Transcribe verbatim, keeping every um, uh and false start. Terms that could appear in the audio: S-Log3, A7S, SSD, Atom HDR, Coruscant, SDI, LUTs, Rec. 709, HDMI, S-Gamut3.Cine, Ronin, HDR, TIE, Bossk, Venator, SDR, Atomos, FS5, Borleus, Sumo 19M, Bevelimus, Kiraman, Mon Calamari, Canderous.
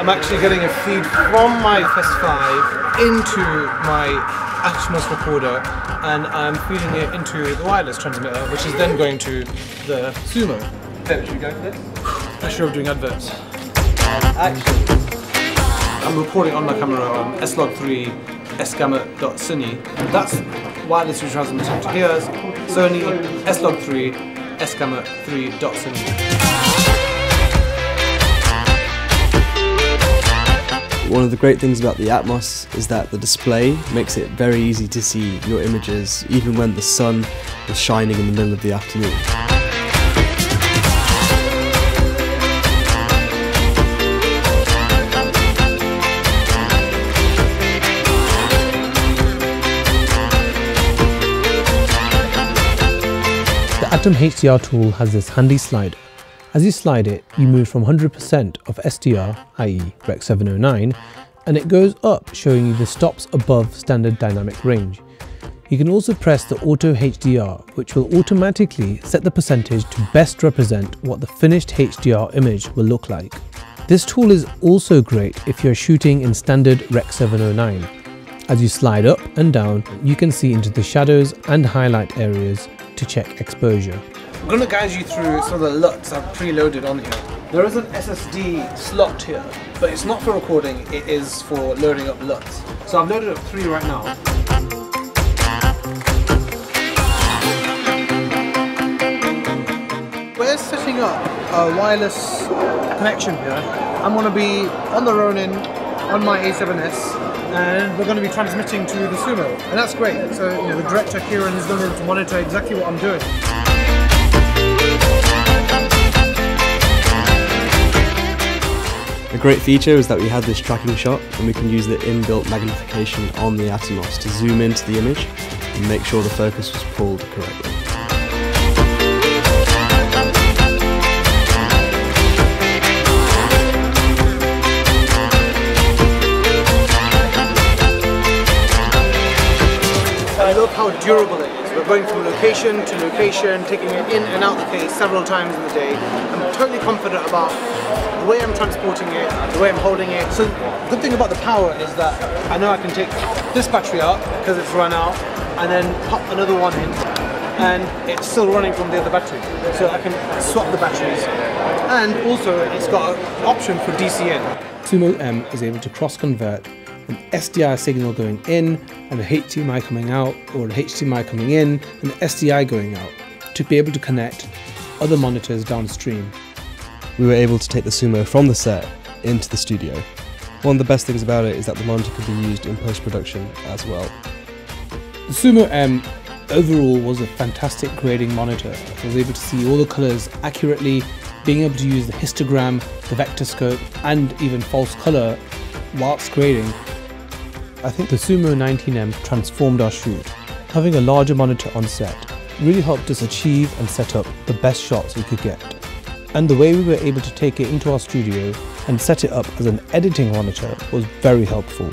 I'm actually getting a feed from my F S five into my Atomos recorder, and I'm feeding it into the wireless transmitter, which is then going to the Sumo. Should we go for this? I'm sure I'm doing adverts. Action. I'm recording on my camera on S log three S gamma dot cine. That's wirelessly transmitted to here. Sony S log three S gamma three dot cine. One of the great things about the Atomos is that the display makes it very easy to see your images even when the sun is shining in the middle of the afternoon. The Atom H D R tool has this handy slider. As you slide it, you move from one hundred percent of S D R, that is Rec seven oh nine, and it goes up, showing you the stops above standard dynamic range. You can also press the Auto H D R, which will automatically set the percentage to best represent what the finished H D R image will look like. This tool is also great if you're shooting in standard Rec seven oh nine. As you slide up and down, you can see into the shadows and highlight areas to check exposure. I'm going to guide you through some of the L U Ts I've preloaded on here. There is an S S D slot here, but it's not for recording, it is for loading up L U Ts. So I've loaded up three right now. We're setting up a wireless connection here. I'm going to be on the Ronin, on my A seven S, and we're going to be transmitting to the Sumo. And that's great, so you know, the director, Kieran, is going to monitor exactly what I'm doing. A great feature is that we have this tracking shot, and we can use the inbuilt magnification on the Atomos to zoom into the image and make sure the focus was pulled correctly. I love how durable it is. We're going from location to location, taking it in and out the case several times in the day. I'm totally confident about the way I'm transporting it, the way I'm holding it. So the good thing about the power is that I know I can take this battery out because it's run out, and then pop another one in, and it's still running from the other battery. So I can swap the batteries. And also it's got an option for D C N. Sumo M is able to cross-convert an S D I signal going in and a H D M I coming out, or an H D M I coming in and an S D I going out, to be able to connect other monitors downstream. We were able to take the Sumo from the set into the studio. One of the best things about it is that the monitor could be used in post-production as well. The Sumo M overall was a fantastic grading monitor. I was able to see all the colours accurately, being able to use the histogram, the vector scope and even false colour whilst grading. I think the Sumo nineteen M transformed our shoot. Having a larger monitor on set really helped us achieve and set up the best shots we could get. And the way we were able to take it into our studio and set it up as an editing monitor was very helpful.